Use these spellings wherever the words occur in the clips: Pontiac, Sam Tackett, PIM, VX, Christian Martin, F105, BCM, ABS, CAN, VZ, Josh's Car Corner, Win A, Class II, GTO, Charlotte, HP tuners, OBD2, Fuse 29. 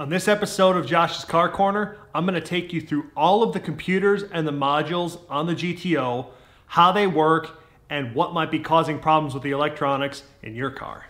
On this episode of Josh's Car Corner, I'm going to take you through all of the computers and the modules on the GTO, how they work, and what might be causing problems with the electronics in your car.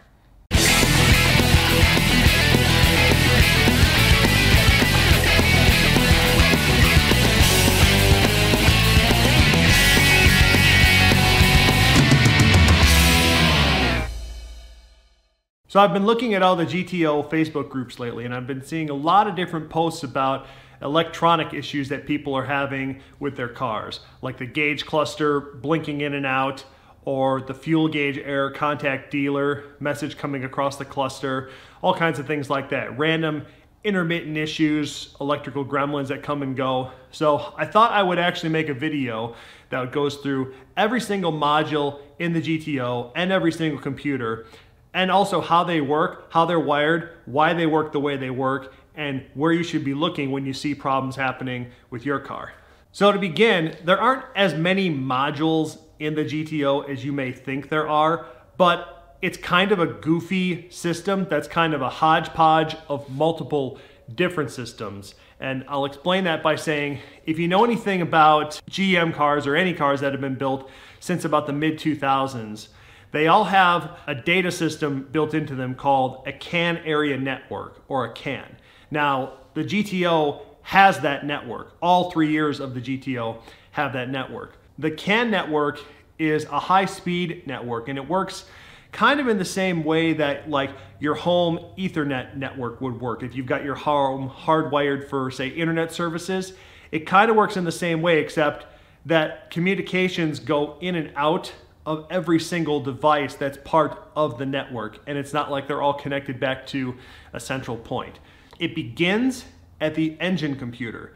So I've been looking at all the GTO Facebook groups lately, and I've been seeing a lot of different posts about electronic issues that people are having with their cars, like the gauge cluster blinking in and out, or the fuel gauge error contact dealer message coming across the cluster, all kinds of things like that. Random intermittent issues, electrical gremlins that come and go. So I thought I would actually make a video that goes through every single module in the GTO and every single computer, and also how they work, how they're wired, why they work the way they work, and where you should be looking when you see problems happening with your car. So to begin, there aren't as many modules in the GTO as you may think there are, but it's kind of a goofy system that's kind of a hodgepodge of multiple different systems. And I'll explain that by saying, if you know anything about GM cars or any cars that have been built since about the mid-2000s, they all have a data system built into them called a CAN area network, or a CAN. Now, the GTO has that network. All 3 years of the GTO have that network. The CAN network is a high-speed network, and it works kind of in the same way that like your home Ethernet network would work. If you've got your home hardwired for, say, internet services, it kind of works in the same way, except that communications go in and out of every single device that's part of the network, and it's not like they're all connected back to a central point. It begins at the engine computer,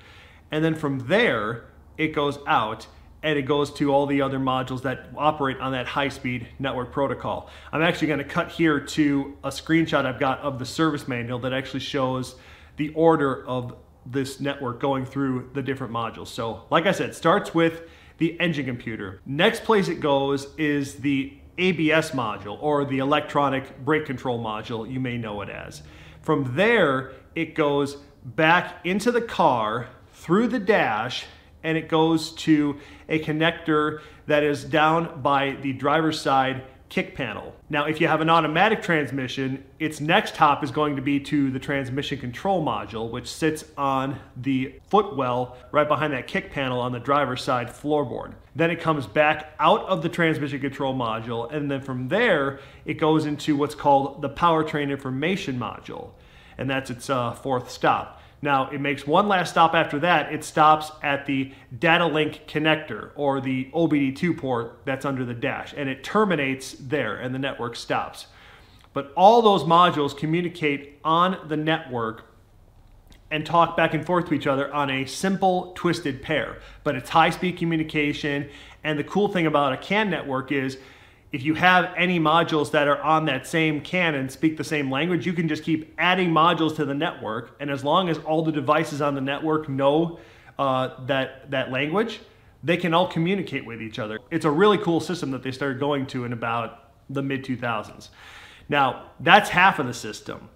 and then from there it goes out and it goes to all the other modules that operate on that high-speed network protocol. I'm actually going to cut here to a screenshot I've got of the service manual that actually shows the order of this network going through the different modules. So like I said, it starts with the engine computer. Next place it goes is the ABS module, or the electronic brake control module, you may know it as. From there, it goes back into the car through the dash, and it goes to a connector that is down by the driver's side kick panel. Now, if you have an automatic transmission, its next hop is going to be to the transmission control module, which sits on the footwell right behind that kick panel on the driver's side floorboard. Then it comes back out of the transmission control module, and then from there it goes into what's called the powertrain information module, and that's its fourth stop. Now, it makes one last stop after that. It stops at the data link connector, or the OBD2 port that's under the dash, and it terminates there and the network stops. But all those modules communicate on the network and talk back and forth to each other on a simple twisted pair, but it's high-speed communication. And the cool thing about a CAN network is, if you have any modules that are on that same CAN and speak the same language, you can just keep adding modules to the network. And as long as all the devices on the network know that language, they can all communicate with each other. It's a really cool system that they started going to in about the mid-2000s. Now, that's half of the system.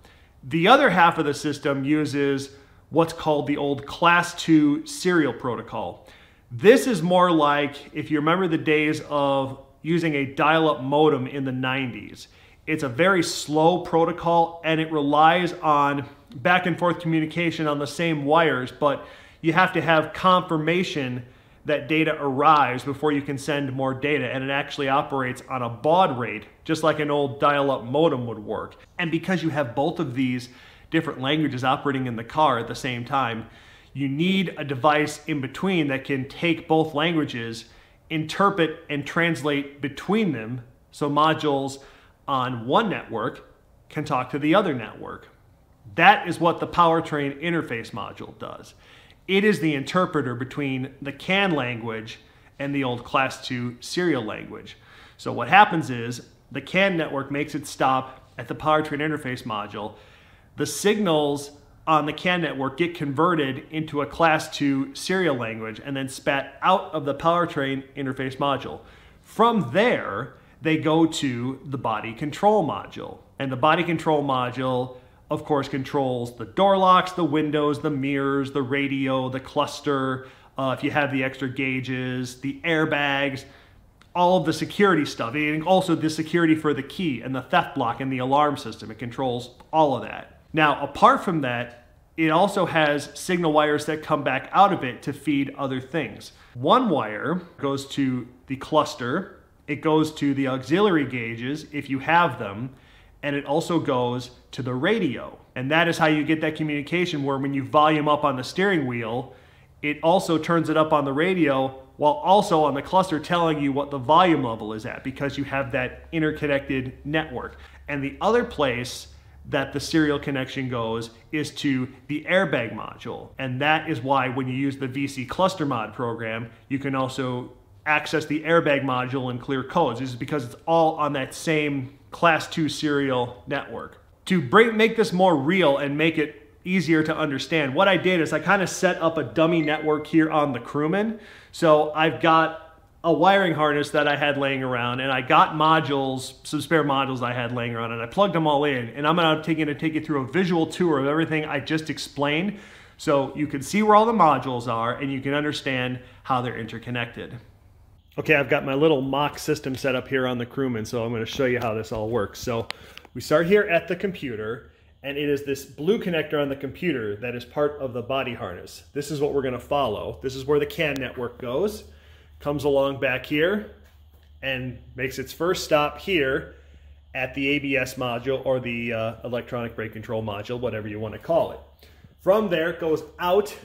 The other half of the system uses what's called the old Class II Serial protocol. This is more like, if you remember the days of using a dial-up modem in the 90s. It's a very slow protocol, and it relies on back and forth communication on the same wires, but you have to have confirmation that data arrives before you can send more data, and it actually operates on a baud rate, just like an old dial-up modem would work. And because you have both of these different languages operating in the car at the same time, you need a device in between that can take both languages, interpret and translate between them, so modules on one network can talk to the other network. That is what the powertrain interface module does. It is the interpreter between the CAN language and the old Class II serial language. So what happens is, the CAN network makes its stop at the powertrain interface module. The signals on the CAN network get converted into a Class II serial language and then spat out of the powertrain interface module. From there, they go to the body control module. And the body control module of course, controls the door locks, the windows, the mirrors, the radio, the cluster, if you have the extra gauges, the airbags, all of the security stuff, and also the security for the key and the theft lock and the alarm system. It controls all of that. Now, apart from that, it also has signal wires that come back out of it to feed other things. One wire goes to the cluster, it goes to the auxiliary gauges if you have them, and it also goes to the radio. And that is how you get that communication where when you volume up on the steering wheel, it also turns it up on the radio while also on the cluster telling you what the volume level is at, because you have that interconnected network. And the other place that the serial connection goes is to the airbag module. And that is why when you use the VC cluster mod program, you can also access the airbag module and clear codes. This is because it's all on that same Class II serial network. To make this more real and make it easier to understand, what I did is I kind of set up a dummy network here on the Crewman. So I've got a wiring harness that I had laying around, and I got modules, some spare modules I had laying around, and I plugged them all in, and I'm gonna take you through a visual tour of everything I just explained so you can see where all the modules are and you can understand how they're interconnected. Okay, I've got my little mock system set up here on the Crewman, so I'm gonna show you how this all works. So we start here at the computer, and it is this blue connector on the computer that is part of the body harness. This is what we're gonna follow. This is where the CAN network goes. Comes along back here and makes its first stop here at the ABS module, or the electronic brake control module, whatever you want to call it. From there, it goes out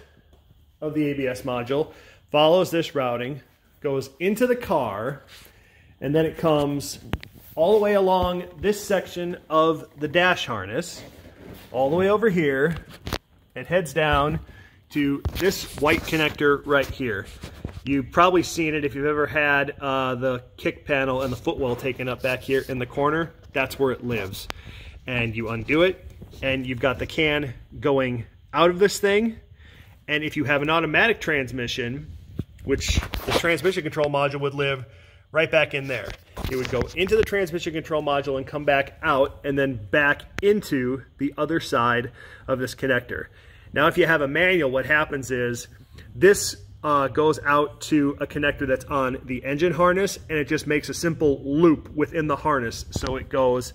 of the ABS module, follows this routing, goes into the car, and then it comes all the way along this section of the dash harness, all the way over here, and heads down to this white connector right here. You've probably seen it if you've ever had the kick panel and the footwell taken up back here in the corner. That's where it lives. And you undo it, and you've got the CAN going out of this thing. And if you have an automatic transmission, which the transmission control module would live right back in there. It would go into the transmission control module and come back out, and then back into the other side of this connector. Now, if you have a manual, what happens is this goes out to a connector that's on the engine harness, and it just makes a simple loop within the harness. So it goes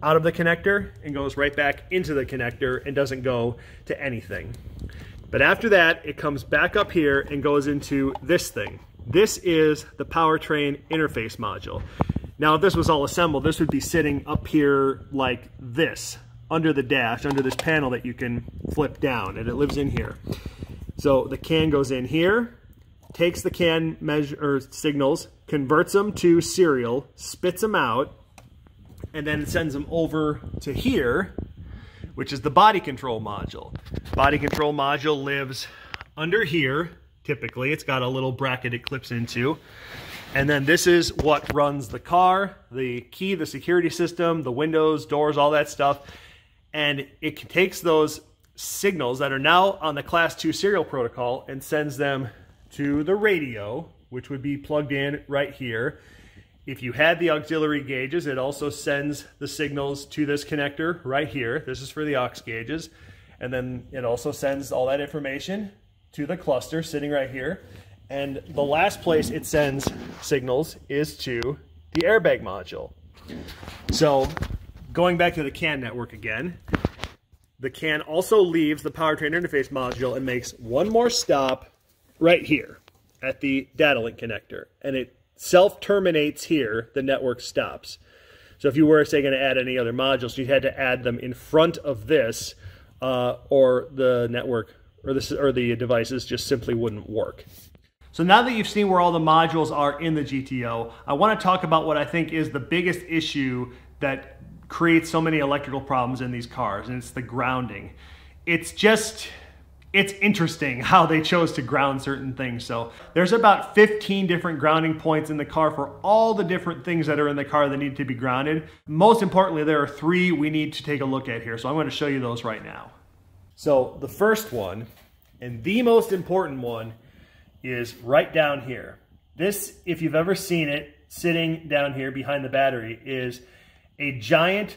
out of the connector and goes right back into the connector and doesn't go to anything. But after that, it comes back up here and goes into this thing. This is the powertrain interface module. Now, if this was all assembled, this would be sitting up here like this, under the dash, under this panel that you can flip down, and it lives in here. So the CAN goes in here, takes the CAN signals, converts them to serial, spits them out, and then sends them over to here, which is the body control module. Body control module lives under here, typically. It's got a little bracket it clips into. And then this is what runs the car, the key, the security system, the windows, doors, all that stuff. And it takes those signals that are now on the Class II serial protocol and sends them to the radio, which would be plugged in right here. If you had the auxiliary gauges, it also sends the signals to this connector right here. This is for the aux gauges. And then it also sends all that information to the cluster sitting right here. And the last place it sends signals is to the airbag module. So going back to the CAN network again, the CAN also leaves the powertrain interface module and makes one more stop right here at the data link connector. And it self-terminates here, the network stops. So if you were, say, going to add any other modules, you had to add them in front of this, or the network, or the devices just simply wouldn't work. So now that you've seen where all the modules are in the GTO, I want to talk about what I think is the biggest issue that creates so many electrical problems in these cars, and it's the grounding. It's interesting how they chose to ground certain things. So there's about 15 different grounding points in the car for all the different things that are in the car that need to be grounded. Most importantly, there are three we need to take a look at here. So I'm going to show you those right now. So the first one, and the most important one, is right down here. This, if you've ever seen it, sitting down here behind the battery, is a giant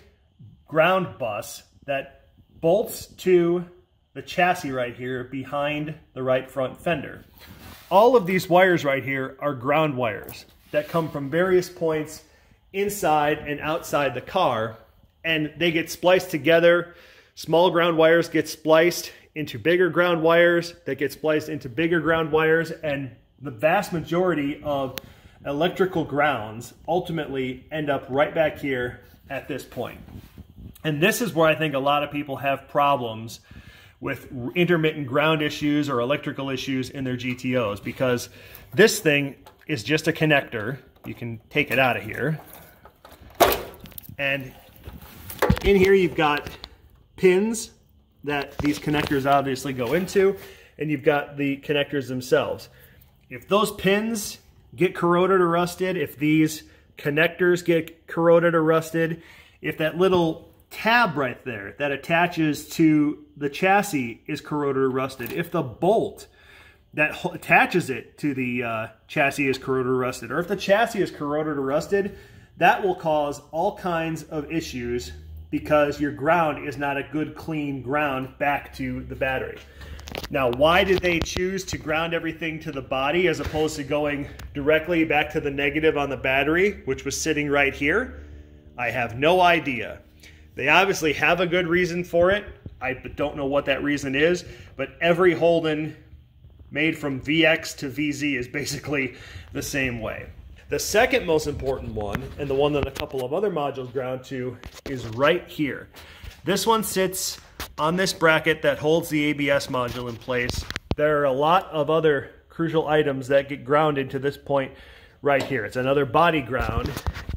ground bus that bolts to the chassis right here behind the right front fender. All of these wires right here are ground wires that come from various points inside and outside the car, and they get spliced together. Small ground wires get spliced into bigger ground wires that get spliced into bigger ground wires, and the vast majority of electrical grounds ultimately end up right back here at this point. And this is where I think a lot of people have problems with intermittent ground issues or electrical issues in their GTOs, because this thing is just a connector. You can take it out of here. And in here you've got pins that these connectors obviously go into, and you've got the connectors themselves. If those pins get corroded or rusted, if these connectors get corroded or rusted, if that little tab right there that attaches to the chassis is corroded or rusted, if the bolt that attaches it to the chassis is corroded or rusted, or if the chassis is corroded or rusted, that will cause all kinds of issues because your ground is not a good clean ground back to the battery. Now, why did they choose to ground everything to the body as opposed to going directly back to the negative on the battery, which was sitting right here? I have no idea. They obviously have a good reason for it. I don't know what that reason is, but every Holden made from VX to VZ is basically the same way. The second most important one, and the one that a couple of other modules ground to, is right here. This one sits on this bracket that holds the ABS module in place. There are a lot of other crucial items that get grounded to this point right here. It's another body ground,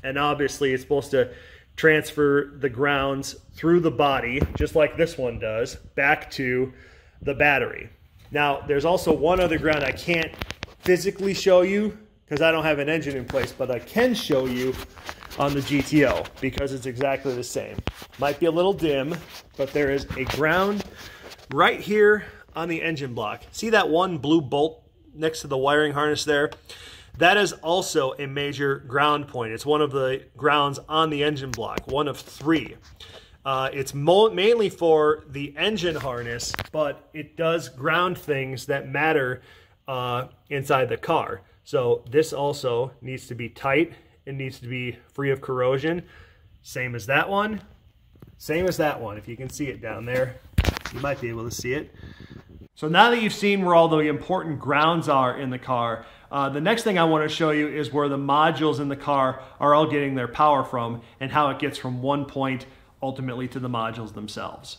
and obviously it's supposed to transfer the grounds through the body, just like this one does, back to the battery. Now, there's also one other ground I can't physically show you because I don't have an engine in place, but I can show you on the GTO because it's exactly the same. Might be a little dim, but there is a ground right here on the engine block. See that one blue bolt next to the wiring harness there? That is also a major ground point. It's one of the grounds on the engine block, one of three. It's mainly for the engine harness, but it does ground things that matter inside the car. So this also needs to be tight. It needs to be free of corrosion. Same as that one. Same as that one. If you can see it down there, you might be able to see it. So now that you've seen where all the important grounds are in the car, the next thing I want to show you is where the modules in the car are all getting their power from and how it gets from one point ultimately to the modules themselves.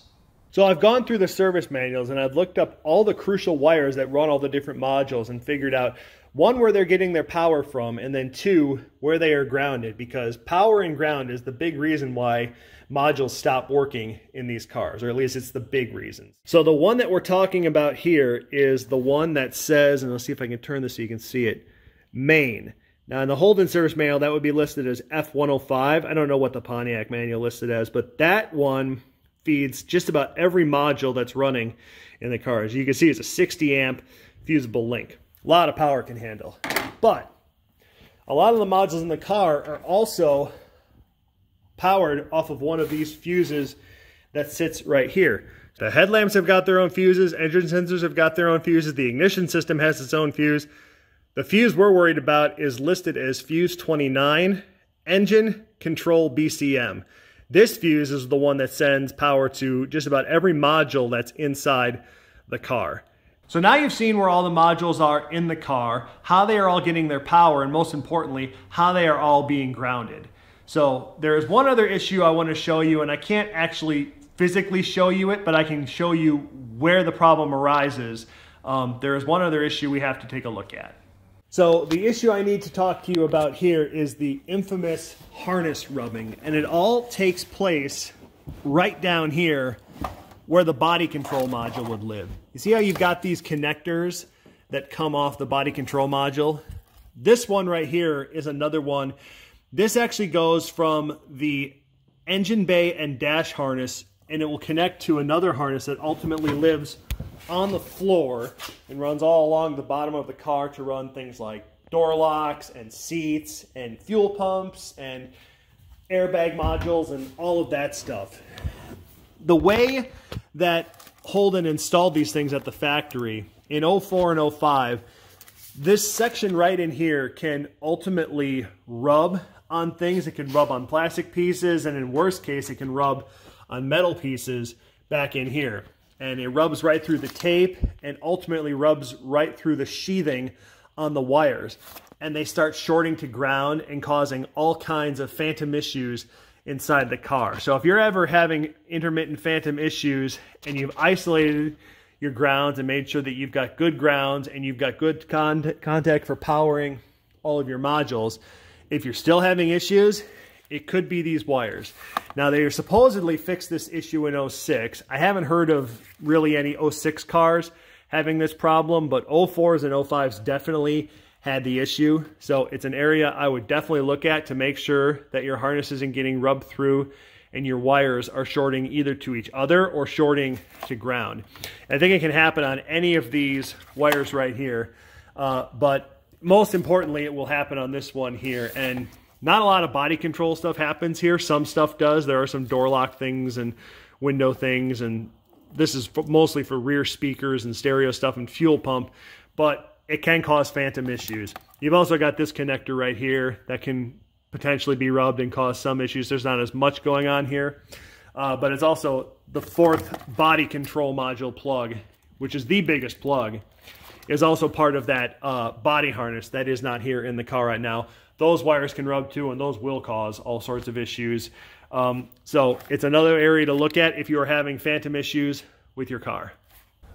So I've gone through the service manuals and I've looked up all the crucial wires that run all the different modules and figured out, one, where they're getting their power from, and then two, where they are grounded, because power and ground is the big reason why modules stop working in these cars, or at least it's the big reason. So the one that we're talking about here is the one that says, and I'll see if I can turn this so you can see it, main. Now in the Holden service manual, that would be listed as F105. I don't know what the Pontiac manual listed as, but that one feeds just about every module that's running in the car. As you can see, it's a 60 amp fusible link. A lot of power can handle, but a lot of the modules in the car are also powered off of one of these fuses that sits right here. The headlamps have got their own fuses, engine sensors have got their own fuses, the ignition system has its own fuse. The fuse we're worried about is listed as Fuse 29, engine control BCM. This fuse is the one that sends power to just about every module that's inside the car. So now you've seen where all the modules are in the car, how they are all getting their power, and most importantly, how they are all being grounded. So there is one other issue I want to show you, and I can't actually physically show you it, but I can show you where the problem arises. There is one other issue we have to take a look at. So the issue I need to talk to you about here is the infamous harness rubbing, and it all takes place right down here where the body control module would live. You see how you've got these connectors that come off the body control module? This one right here is another one. This actually goes from the engine bay and dash harness, and it will connect to another harness that ultimately lives on the floor and runs all along the bottom of the car to run things like door locks and seats and fuel pumps and airbag modules and all of that stuff. the way that Holden installed these things at the factory in 04 and 05, this section right in here can ultimately rub on things. It can rub on plastic pieces, and in worst case, it can rub on metal pieces back in here. And it rubs right through the tape and ultimately rubs right through the sheathing on the wires. And they start shorting to ground and causing all kinds of phantom issues inside the car. So if you're ever having intermittent phantom issues and you've isolated your grounds and made sure that you've got good grounds and you've got good contact for powering all of your modules, if you're still having issues, it could be these wires. Now, they supposedly fixed this issue in 06. I haven't heard of really any 06 cars having this problem, but 04s and 05s definitely had the issue. So it's an area I would definitely look at to make sure that your harness isn't getting rubbed through and your wires are shorting either to each other or shorting to ground. I think it can happen on any of these wires right here, but most importantly, it will happen on this one here. And not a lot of body control stuff happens here. Some stuff does. There are some door lock things and window things, and this is mostly for rear speakers and stereo stuff and fuel pump, but it can cause phantom issues. You've also got this connector right here that can potentially be rubbed and cause some issues. There's not as much going on here, but it's also the fourth body control module plug, which is the biggest plug, is also part of that body harness that is not here in the car right now. Those wires can rub too, and those will cause all sorts of issues. So it's another area to look at if you're having phantom issues with your car.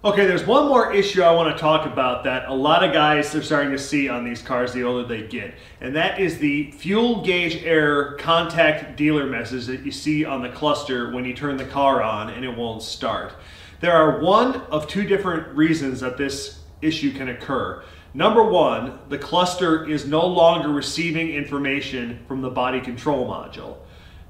Okay, there's one more issue I want to talk about that a lot of guys are starting to see on these cars the older they get, and that is the fuel gauge error contact dealer message that you see on the cluster when you turn the car on and it won't start. There are one of two different reasons that this issue can occur. Number one, the cluster is no longer receiving information from the body control module.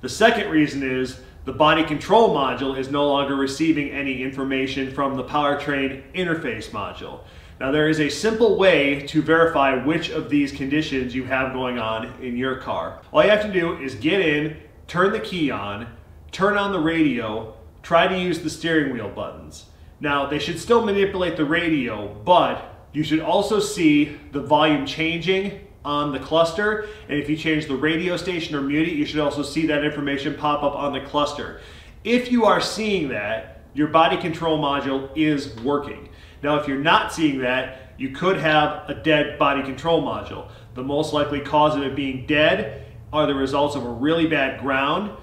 The second reason is the body control module is no longer receiving any information from the powertrain interface module. Now, there is a simple way to verify which of these conditions you have going on in your car. All you have to do is get in, turn the key on, turn on the radio, try to use the steering wheel buttons. Now, they should still manipulate the radio, but you should also see the volume changing on the cluster, and if you change the radio station or mute it, you should also see that information pop up on the cluster. If you are seeing that, your body control module is working. Now, if you're not seeing that, you could have a dead body control module. The most likely cause of it being dead are the results of a really bad ground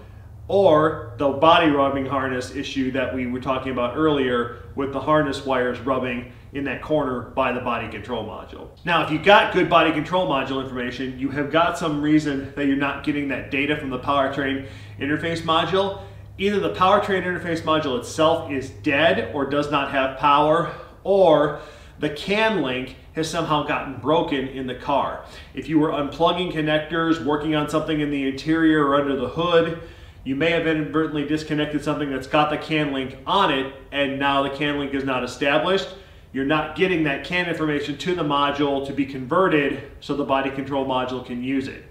or the body rubbing harness issue that we were talking about earlier with the harness wires rubbing in that corner by the body control module. Now, if you got good body control module information, you have got some reason that you're not getting that data from the powertrain interface module. Either the powertrain interface module itself is dead or does not have power, or the CAN link has somehow gotten broken in the car. If you were unplugging connectors, working on something in the interior or under the hood, you may have inadvertently disconnected something that's got the CAN link on it, and now the CAN link is not established. You're not getting that CAN information to the module to be converted so the body control module can use it.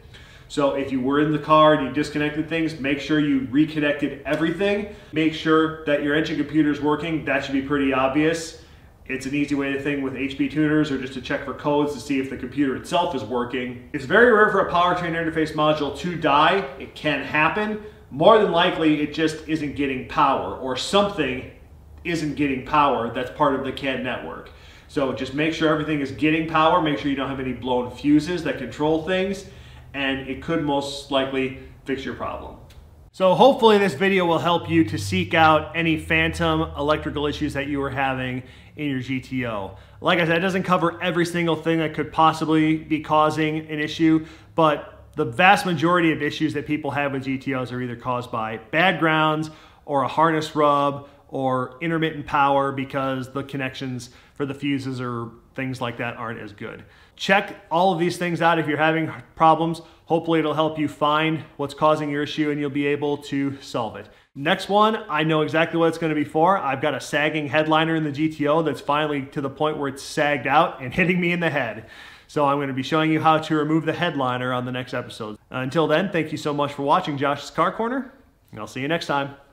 So if you were in the car and you disconnected things, make sure you reconnected everything. Make sure that your engine computer is working. That should be pretty obvious. It's an easy way to thing with HP tuners or just to check for codes to see if the computer itself is working. It's very rare for a powertrain interface module to die. It can happen. More than likely, it just isn't getting power, or something isn't getting power that's part of the CAN network. So just make sure everything is getting power. Make sure you don't have any blown fuses that control things, and it could most likely fix your problem. So hopefully this video will help you to seek out any phantom electrical issues that you are having in your GTO. Like I said, it doesn't cover every single thing that could possibly be causing an issue, but the vast majority of issues that people have with GTOs are either caused by bad grounds or a harness rub or intermittent power because the connections for the fuses or things like that aren't as good. Check all of these things out if you're having problems. Hopefully it'll help you find what's causing your issue and you'll be able to solve it. Next one, I know exactly what it's going to be for. I've got a sagging headliner in the GTO that's finally to the point where it's sagged out and hitting me in the head. So I'm going to be showing you how to remove the headliner on the next episode. Until then, thank you so much for watching Josh's Car Corner, and I'll see you next time.